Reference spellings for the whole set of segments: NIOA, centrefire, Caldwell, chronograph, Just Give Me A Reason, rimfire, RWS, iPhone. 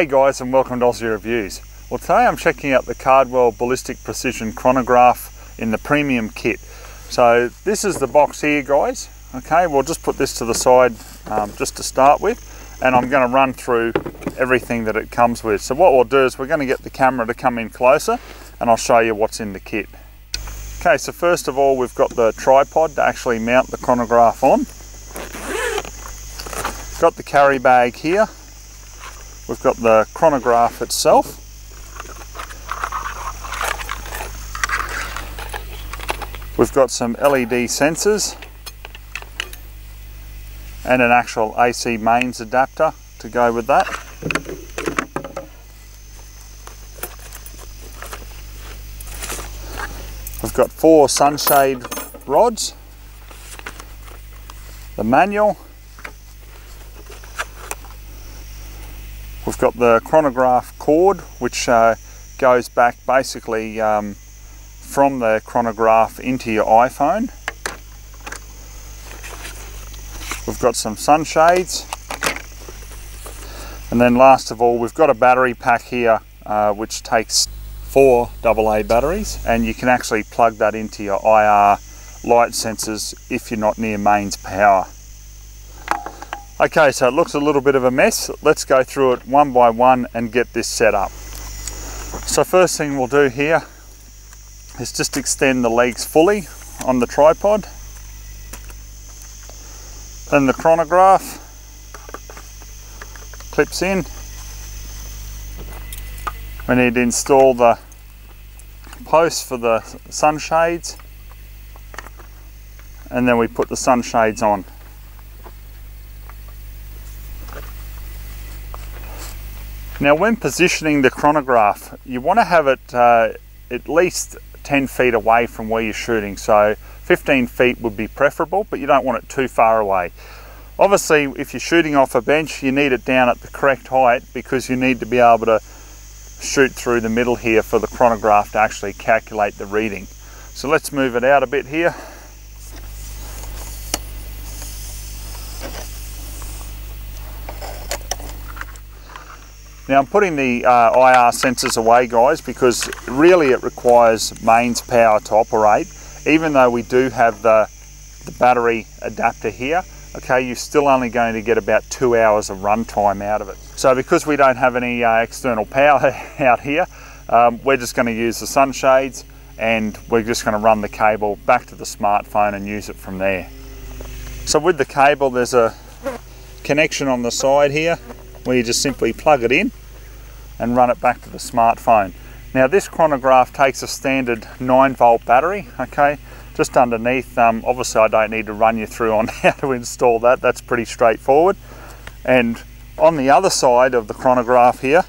Hey guys, and welcome to Aussie Reviews. Well, today I'm checking out the Caldwell Ballistic Precision Chronograph in the Premium Kit. So this is the box here, guys. Okay, we'll just put this to the side just to start with, and I'm going to run through everything that it comes with. So what we'll do is we're going to get the camera to come in closer, and I'll show you what's in the kit. Okay, so first of all, we've got the tripod to actually mount the chronograph on. Got the carry bag here. We've got the chronograph itself. We've got some LED sensors and an actual AC mains adapter to go with that. We've got four sunshade rods, the manual. We've got the chronograph cord, which goes back basically from the chronograph into your iPhone. We've got some sunshades. And then last of all, we've got a battery pack here, which takes four AA batteries, and you can actually plug that into your IR light sensors if you're not near mains power. Okay, so it looks a little bit of a mess. Let's go through it one by one and get this set up. So first thing we'll do here is just extend the legs fully on the tripod. Then the chronograph clips in. We need to install the posts for the sunshades, and then we put the sunshades on. Now, when positioning the chronograph, you want to have it at least 10 feet away from where you're shooting. So 15 feet would be preferable, but you don't want it too far away. Obviously, if you're shooting off a bench, you need it down at the correct height because you need to be able to shoot through the middle here for the chronograph to actually calculate the reading. So let's move it out a bit here. Now I'm putting the IR sensors away, guys, because really it requires mains power to operate. Even though we do have the battery adapter here, okay, you're still only going to get about 2 hours of run time out of it. So because we don't have any external power out here, we're just going to use the sunshades, and we're just going to run the cable back to the smartphone and use it from there. So with the cable, there's a connection on the side here where you just simply plug it in and run it back to the smartphone. Now this chronograph takes a standard 9-volt battery, okay? Just underneath, obviously I don't need to run you through on how to install that, that's pretty straightforward. And on the other side of the chronograph here,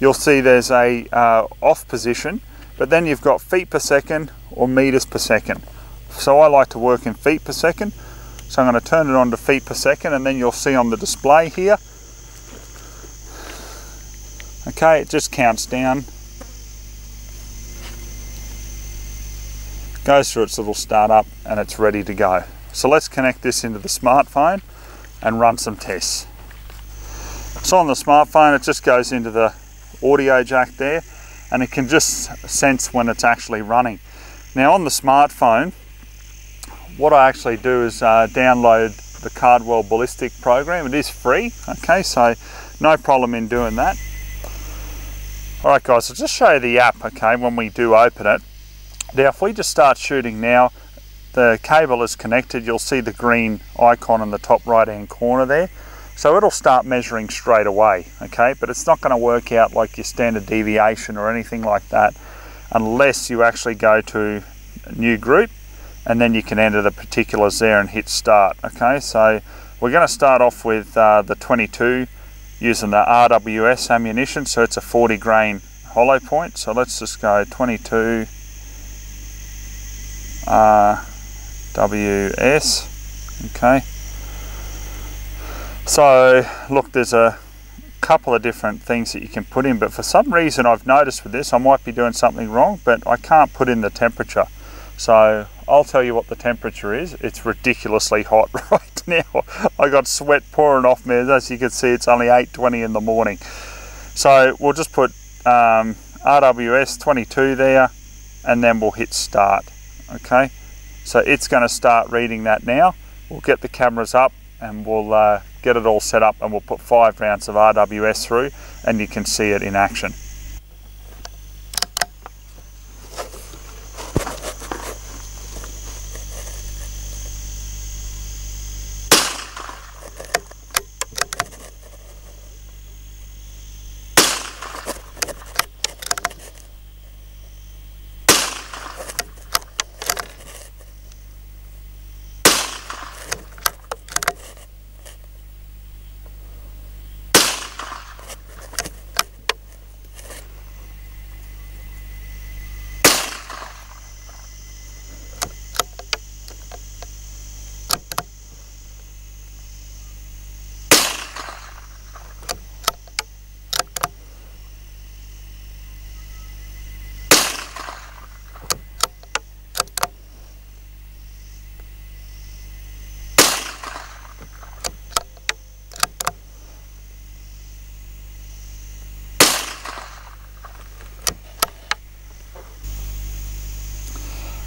you'll see there's a off position, but then you've got feet per second or meters per second. So I like to work in feet per second, so I'm going to turn it on to feet per second, and then you'll see on the display here, okay, it just counts down, goes through its little startup, and it's ready to go. So let's connect this into the smartphone and run some tests. So on the smartphone, it just goes into the audio jack there, and it can just sense when it's actually running. Now on the smartphone, what I actually do is download the Caldwell Ballistic program. It is free, okay, so no problem in doing that. Alright guys, I'll just show you the app, okay, when we do open it. Now if we just start shooting now, the cable is connected, you'll see the green icon in the top right hand corner there. So it'll start measuring straight away, okay, but it's not going to work out like your standard deviation or anything like that unless you actually go to new group, and then you can enter the particulars there and hit start, okay. So we're going to start off with the 22 using the RWS ammunition, so it's a 40 grain hollow point. So let's just go 22 RWS, okay. So look, there's a couple of different things that you can put in, but for some reason I've noticed with this, I might be doing something wrong, but I can't put in the temperature. So I'll tell you what the temperature is. It's ridiculously hot right now. I got sweat pouring off me. As you can see, it's only 8:20 in the morning. So we'll just put RWS 22 there, and then we'll hit start. Okay, so it's going to start reading that now. We'll get the cameras up and we'll get it all set up, and we'll put 5 rounds of RWS through and you can see it in action.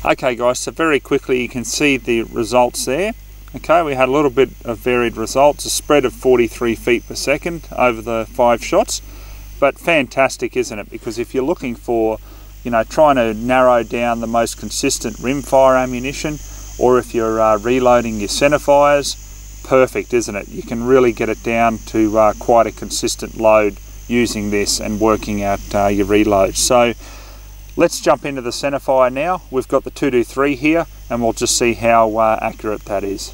Okay guys, so very quickly you can see the results there. Okay, we had a little bit of varied results, a spread of 43 feet per second over the 5 shots, but fantastic, isn't it? Because if you're looking for, you know, trying to narrow down the most consistent rimfire ammunition, or if you're reloading your centrefires, perfect, isn't it? You can really get it down to quite a consistent load using this and working out your reload. So let's jump into the centrefire now. We've got the 223 here, and we'll just see how accurate that is.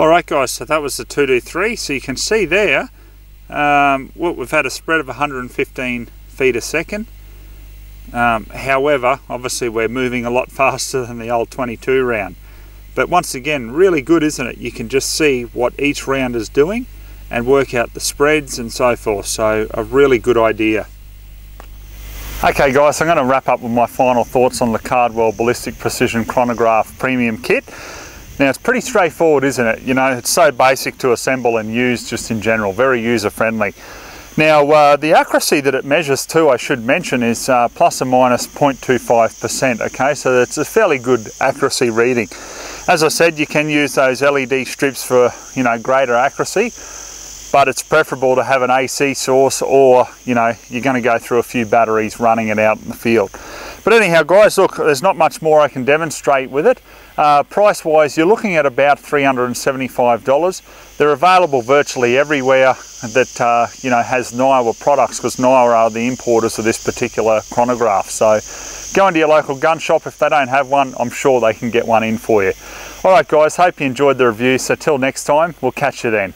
Alright guys, so that was the 223, so you can see there, we've had a spread of 115 feet a second. However, obviously we're moving a lot faster than the old 22 round. But once again, really good, isn't it? You can just see what each round is doing and work out the spreads and so forth, so a really good idea. Okay guys, I'm going to wrap up with my final thoughts on the Caldwell Ballistic Precision Chronograph Premium Kit. Now it's pretty straightforward, isn't it? You know, it's so basic to assemble and use just in general, very user-friendly. Now the accuracy that it measures too, I should mention, is plus or minus 0.25%, okay? So that's a fairly good accuracy reading. As I said, you can use those LED strips for, you know, greater accuracy, but it's preferable to have an AC source, or, you know, you're going to go through a few batteries running it out in the field. But anyhow guys, look, there's not much more I can demonstrate with it. Price wise, you're looking at about $375. They're available virtually everywhere that you know, has NIOA products, because NIOA are the importers of this particular chronograph. So go into your local gun shop. If they don't have one, I'm sure they can get one in for you. All right guys, hope you enjoyed the review. So till next time, we'll catch you then.